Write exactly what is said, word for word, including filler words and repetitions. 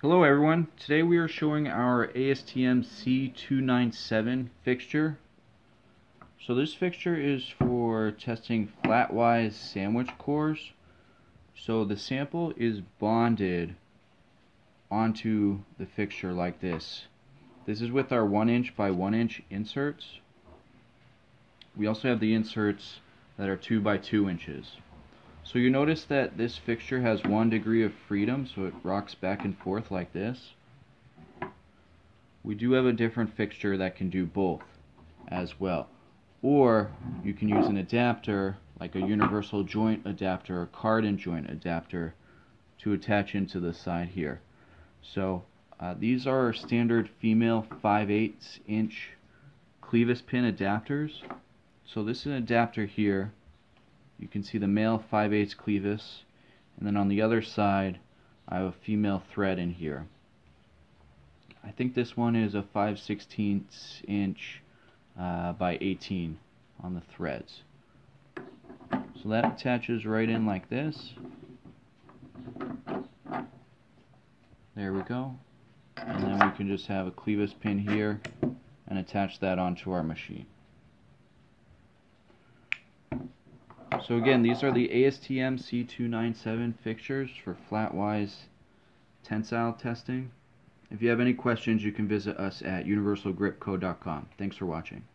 Hello everyone, today we are showing our A S T M C two ninety-seven fixture. So this fixture is for testing flatwise sandwich cores. So the sample is bonded onto the fixture like this. This is with our one inch by one inch inserts. We also have the inserts that are two by two inches. So you notice that this fixture has one degree of freedom, so it rocks back and forth like this. We do have a different fixture that can do both as well. Or you can use an adapter, like a universal joint adapter or cardon joint adapter, to attach into the side here. So uh, these are our standard female five eighths inch clevis pin adapters. So this is an adapter here. You can see the male five eighths clevis, and then on the other side I have a female thread in here. I think this one is a five sixteenths inch uh, by eighteen on the threads. So that attaches right in like this. There we go. And then we can just have a clevis pin here and attach that onto our machine. So again, these are the A S T M C two ninety-seven fixtures for flatwise tensile testing. If you have any questions, you can visit us at universal gripco dot com. Thanks for watching.